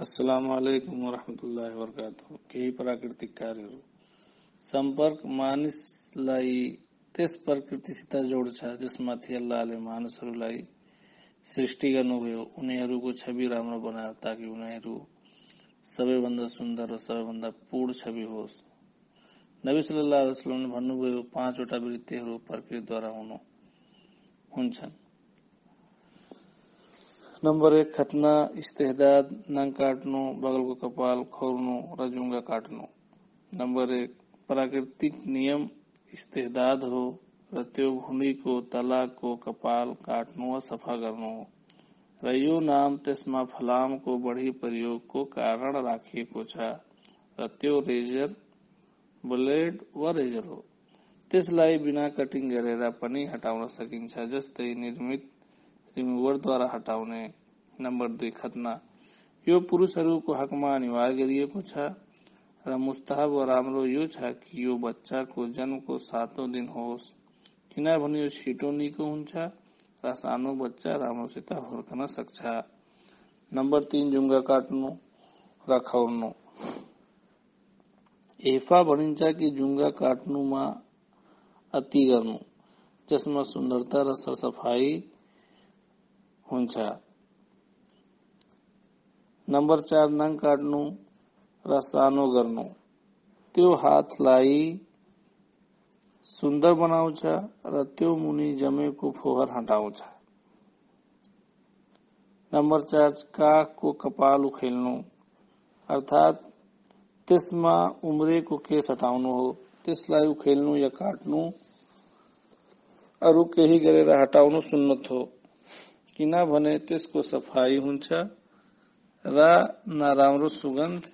अस्सलामुअलैकुम वरहमतुल्लाहि वबरकातुहु। केही प्राकृतिक कार्यहरु। संपर्क मानिसलाई त्यस प्रकृतिसित जोड्छ जसमाथि अल्लाहले मानिसहरूलाई सृष्टि गर्नुभयो। उनीहरूको छवि राम्रो बनायो ताकि उनीहरू सबैभन्दा सुन्दर र सबैभन्दा पूर्ण छवि होस्। नबी सल्लल्लाहु अलैहि वसल्लमले भन्नुभयो, पाँचवटा वृत्तिहरू प्रकृतिद्वारा हुन्छन्। नंबर 1, खतना, इस्तेहदाद, नङ काट्नु, बगलको कपाल खोर्नु र जुङ्गा काट्नु। नंबर 1, प्राकृतिक नियम इस्तेहदाद हो र त्यो भूमिको तलाको कपाल काट्नु वा सफा गर्नु हो र यो नाम त्यसमा फलामको बढी प्रयोगको कारण राखिएको छ र त्यो रेजर, ब्लेड वा रेजर हो। त्यसलाई बिना कटिङ गरेर पनि हटाउन सकिन्छ जस्तै निर्मित रिमुभरद्वारा हटाउने। नंबर 2, खतना। यो पुरुषहरूको हकमा अनिवार्य गरिएको छ र मुस्ताहब व राम्रो यो छ कि यो बच्चाको जन्मको 7औं दिन होस्, किनभने यो छिटो निको हुन्छ र सानो बच्चा राम्रोसित हुर्कन सक्छ। नंबर 3, जुङ्गा काट्नु र खौर्नु। एफा भनिन्छ कि जुङ्गा काट्नुमा अति गर्नु जसमा सुन्दरता र सरसफाई हुन्छ। नंबर 4, नङ काट्नु र सानो गर्नु। त्यो हातलाई सुन्दर बनाउँछ र त्यो मुनि जमेको फोहर हटाउँछ। नंबर 4, काखको कपाल उखेल्नु अर्थात त्यसमा उम्रेको केस हटाउनु हो। त्यसलाई उखेल्नु या काट्नु अरू केही गरेर हटाउनु सुन्नत हो, किनभने त्यसको सफाई हुन्छ र नराम्रो सुगन्ध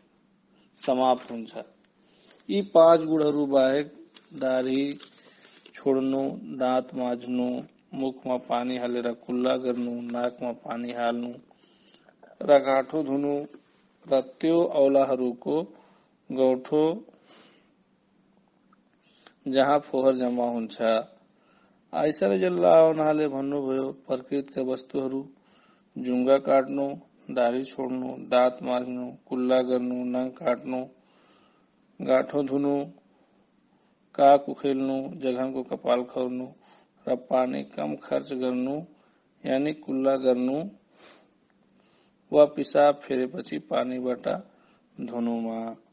समाप्त हुन्छ। यी 5 गुणहरू बाहेक दारी छोड्नु, दाँत माझ्नु, मुखमा पानी हालेर कुल्ला गर्नु, नाकमा पानी हाल्नु र गाँठो धुनु र त्यो औलाहरूको गौठो जहाँ फोहर जम्मा हुन्छ। आइशा रज़ियल्लाहु अन्हाले भन्नुभयो, प्रकृतिका वस्तुहरू जुङ्गा काट्नु, दारी छोड्नु, दाँत माझ्नु, कुल्ला गर्नु, नङ काट्नु, गाँठो धुनु, काख उखेल्नु, जघानको कपाल खौर्नु र पानी कम खर्च गर्नु यानी कुल्ला गर्नु वा पिसाब फेरेपछि पानीबाट धुनुमा।